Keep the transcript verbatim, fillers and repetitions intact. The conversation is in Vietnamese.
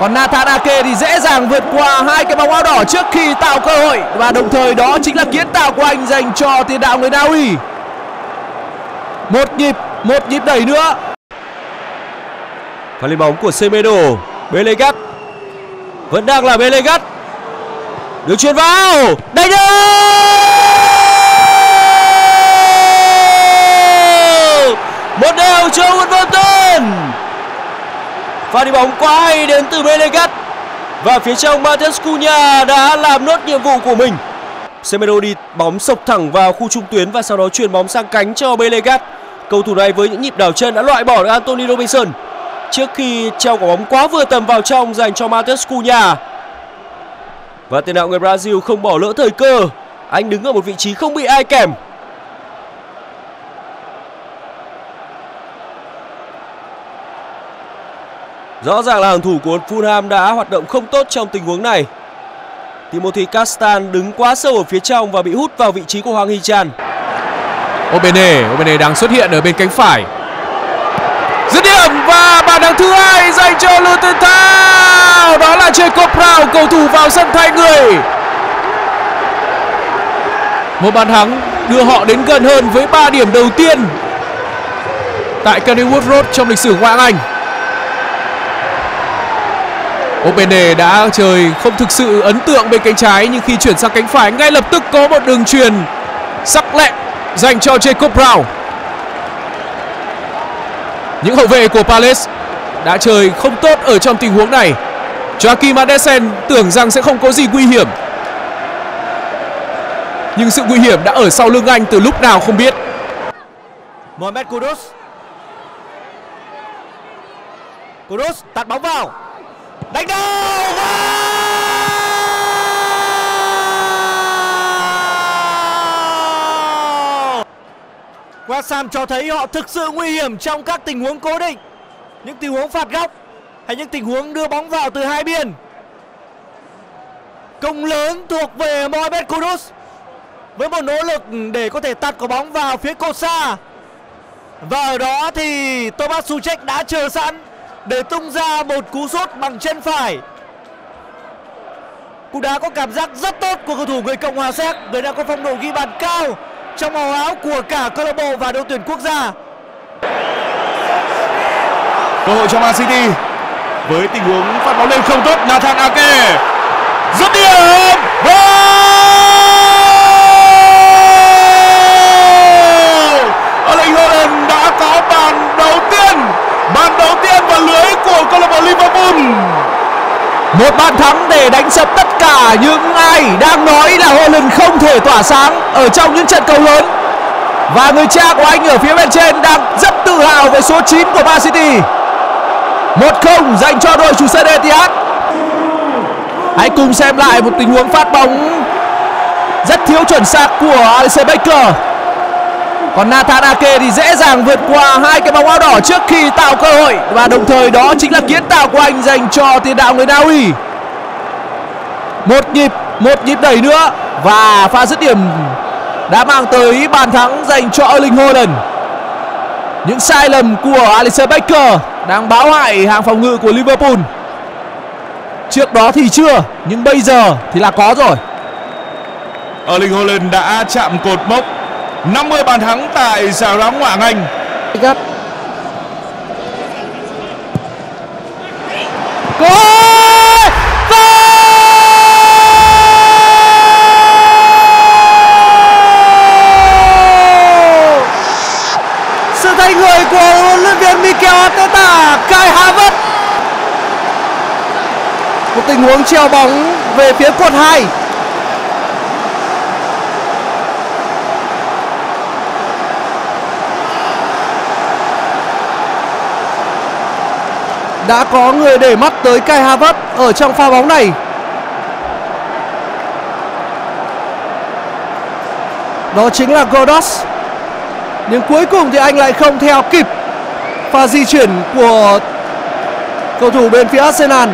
Còn Nathan Ake thì dễ dàng vượt qua hai cái bóng áo đỏ trước khi tạo cơ hội. Và đồng thời đó chính là kiến tạo của anh dành cho tiền đạo người Na Uy. Một nhịp, một nhịp đẩy nữa. Pha lên bóng của Semedo. Bellegarde vẫn đang là Bellegarde, được chuyền vào, đánh đầu, một đều cho Wolverhampton. Pha đi bóng quá hay đến từ Bellegarde và phía trong Matheus Cunha đã làm nốt nhiệm vụ của mình. Semedo đi bóng sộc thẳng vào khu trung tuyến và sau đó chuyền bóng sang cánh cho Bellegarde. Cầu thủ này với những nhịp đảo chân đã loại bỏ được Anthony Robinson trước khi treo quả bóng quá vừa tầm vào trong dành cho Matheus Cunha. Và tiền đạo người Brazil không bỏ lỡ thời cơ, anh đứng ở một vị trí không bị ai kèm. Rõ ràng là hàng thủ của Fulham đã hoạt động không tốt trong tình huống này. Timothy Castan đứng quá sâu ở phía trong và bị hút vào vị trí của Hoàng Hy Trần. Obene, Obene đang xuất hiện ở bên cánh phải. Dứt điểm và bàn thắng thứ hai dành cho Luton Town. Đó là Choi Copraw, cầu thủ vào sân thay người. Một bàn thắng đưa họ đến gần hơn với ba điểm đầu tiên tại Kenilworth Road trong lịch sử Ngoại hạng Anh. Obene đã chơi không thực sự ấn tượng bên cánh trái, nhưng khi chuyển sang cánh phải ngay lập tức có một đường chuyền sắc lẹm dành cho Choi Copraw. Những hậu vệ của Palace đã chơi không tốt ở trong tình huống này. Joachim Madsen tưởng rằng sẽ không có gì nguy hiểm, nhưng sự nguy hiểm đã ở sau lưng anh từ lúc nào không biết. Mohamed Kudus. Kudus tạt bóng vào, đánh đầu vào. West Ham cho thấy họ thực sự nguy hiểm trong các tình huống cố định, những tình huống phạt góc hay những tình huống đưa bóng vào từ hai biên. Công lớn thuộc về Mohamed Kudus với một nỗ lực để có thể tạt quả bóng vào phía cột xa. Và ở đó thì Tomasz Szczęsny đã chờ sẵn để tung ra một cú sút bằng chân phải. Cú đá có cảm giác rất tốt của cầu thủ người Cộng hòa Séc, người đang có phong độ ghi bàn cao trong màu áo của cả câu lạc bộ và đội tuyển quốc gia. Cơ hội cho Man City với tình huống phát bóng lên không tốt. Nathan Ake dứt điểm và Erling Haaland đã có bàn đầu tiên, bàn đầu tiên vào lưới của câu lạc bộ Liverpool. Một bàn thắng để đánh sập tất cả những ai đang nói là Haaland không thể tỏa sáng ở trong những trận cầu lớn. Và người cha của anh ở phía bên trên đang rất tự hào với số chín của Man City. một không dành cho đội chủ sân Etihad. Hãy cùng xem lại một tình huống phát bóng rất thiếu chuẩn xác của Alisson Becker. Còn Nathan Ake thì dễ dàng vượt qua hai cái bóng áo đỏ trước khi tạo cơ hội. Và đồng thời đó chính là kiến tạo của anh dành cho tiền đạo người Na Uy. Một nhịp, một nhịp đẩy nữa. Và pha dứt điểm đã mang tới bàn thắng dành cho Erling Haaland. Những sai lầm của Alisson Becker đang báo hại hàng phòng ngự của Liverpool. Trước đó thì chưa, nhưng bây giờ thì là có rồi. Erling Haaland đã chạm cột mốc năm mươi bàn thắng tại giải đấu Ngoại hạng Anh. Goal! Goal! Sự thay người của huấn luyện viên Mikel Arteta, Kai Havertz. Một tình huống treo bóng về phía cột hai. Đã có người để mắt tới Kai Havertz ở trong pha bóng này. Đó chính là Kudus. Nhưng cuối cùng thì anh lại không theo kịp pha di chuyển của cầu thủ bên phía Arsenal.